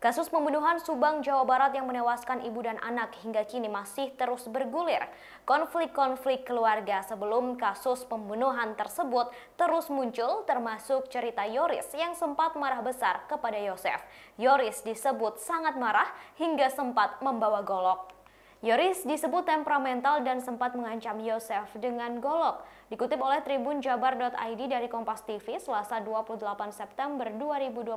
Kasus pembunuhan Subang, Jawa Barat yang menewaskan ibu dan anak hingga kini masih terus bergulir. Konflik-konflik keluarga sebelum kasus pembunuhan tersebut terus muncul, termasuk cerita Yoris yang sempat marah besar kepada Yosef. Yoris disebut sangat marah hingga sempat membawa golok. Yoris disebut temperamental dan sempat mengancam Yosef dengan golok. Dikutip oleh Tribun Jabar.id dari Kompas TV Selasa 28 September 2021,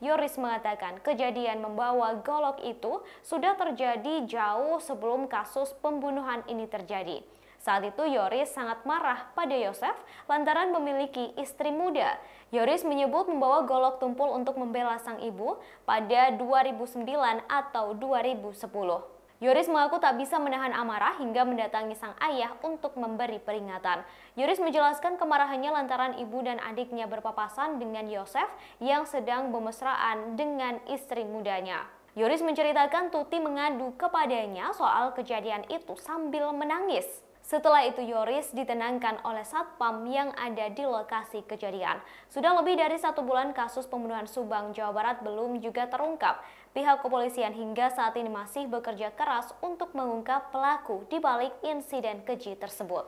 Yoris mengatakan kejadian membawa golok itu sudah terjadi jauh sebelum kasus pembunuhan ini terjadi. Saat itu Yoris sangat marah pada Yosef lantaran memiliki istri muda. Yoris menyebut membawa golok tumpul untuk membela sang ibu pada 2009 atau 2010. Yoris mengaku tak bisa menahan amarah hingga mendatangi sang ayah untuk memberi peringatan. Yoris menjelaskan kemarahannya lantaran ibu dan adiknya berpapasan dengan Yosef yang sedang bermesraan dengan istri mudanya. Yoris menceritakan Tuti mengadu kepadanya soal kejadian itu sambil menangis. Setelah itu Yoris ditenangkan oleh satpam yang ada di lokasi kejadian. Sudah lebih dari 1 bulan kasus pembunuhan Subang, Jawa Barat belum juga terungkap. Pihak kepolisian hingga saat ini masih bekerja keras untuk mengungkap pelaku di balik insiden keji tersebut.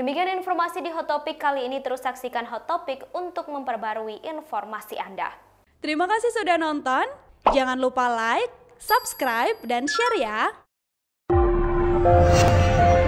Demikian informasi di Hot Topic kali ini. Terus saksikan Hot Topic untuk memperbarui informasi Anda. Terima kasih sudah nonton. Jangan lupa like, subscribe, dan share ya.